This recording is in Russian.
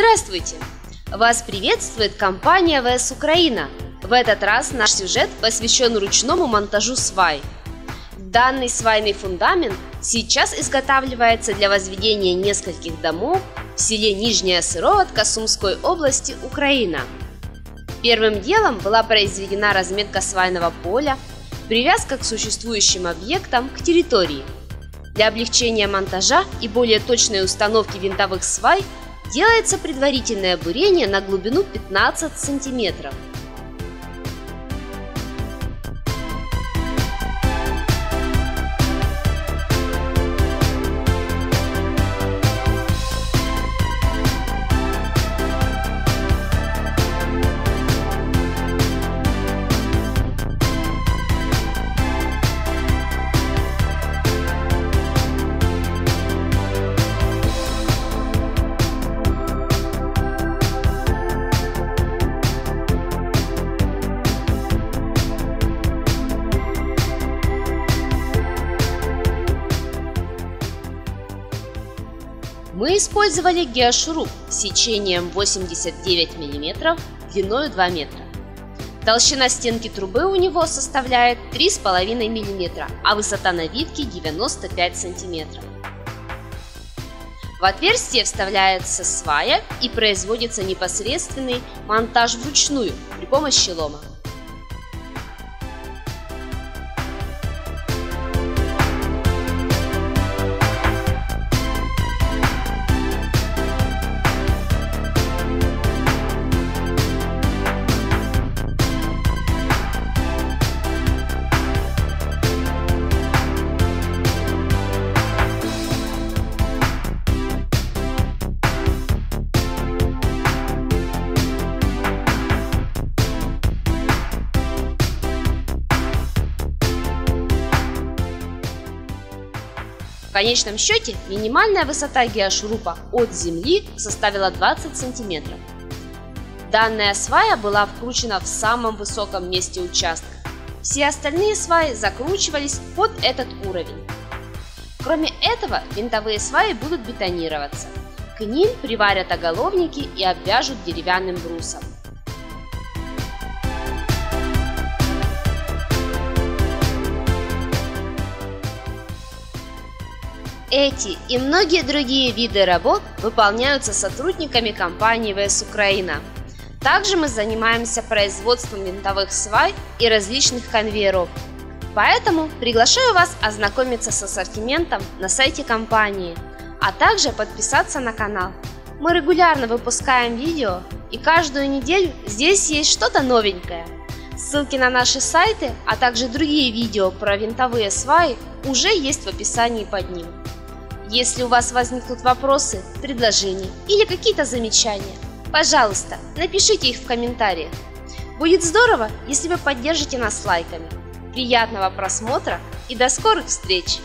Здравствуйте! Вас приветствует компания ВС Украина. В этот раз наш сюжет посвящен ручному монтажу свай. Данный свайный фундамент сейчас изготавливается для возведения нескольких домов в селе Нижняя Сыровотка Сумской области, Украина. Первым делом была произведена разметка свайного поля, привязка к существующим объектам к территории. Для облегчения монтажа и более точной установки винтовых свай делается предварительное бурение на глубину 15 сантиметров. Мы использовали геошуруп сечением 89 мм, длиной 2 метра. Толщина стенки трубы у него составляет 3,5 мм, а высота навивки 95 см. В отверстие вставляется свая и производится непосредственный монтаж вручную при помощи лома. В конечном счете минимальная высота геошурупа от земли составила 20 см. Данная свая была вкручена в самом высоком месте участка. Все остальные сваи закручивались под этот уровень. Кроме этого, винтовые сваи будут бетонироваться. К ним приварят оголовники и обвяжут деревянным брусом. Эти и многие другие виды работ выполняются сотрудниками компании ВС Украина. Также мы занимаемся производством винтовых свай и различных конвейеров. Поэтому приглашаю вас ознакомиться с ассортиментом на сайте компании, а также подписаться на канал. Мы регулярно выпускаем видео, и каждую неделю здесь есть что-то новенькое. Ссылки на наши сайты, а также другие видео про винтовые сваи уже есть в описании под ним. Если у вас возникнут вопросы, предложения или какие-то замечания, пожалуйста, напишите их в комментариях. Будет здорово, если вы поддержите нас лайками. Приятного просмотра и до скорых встреч!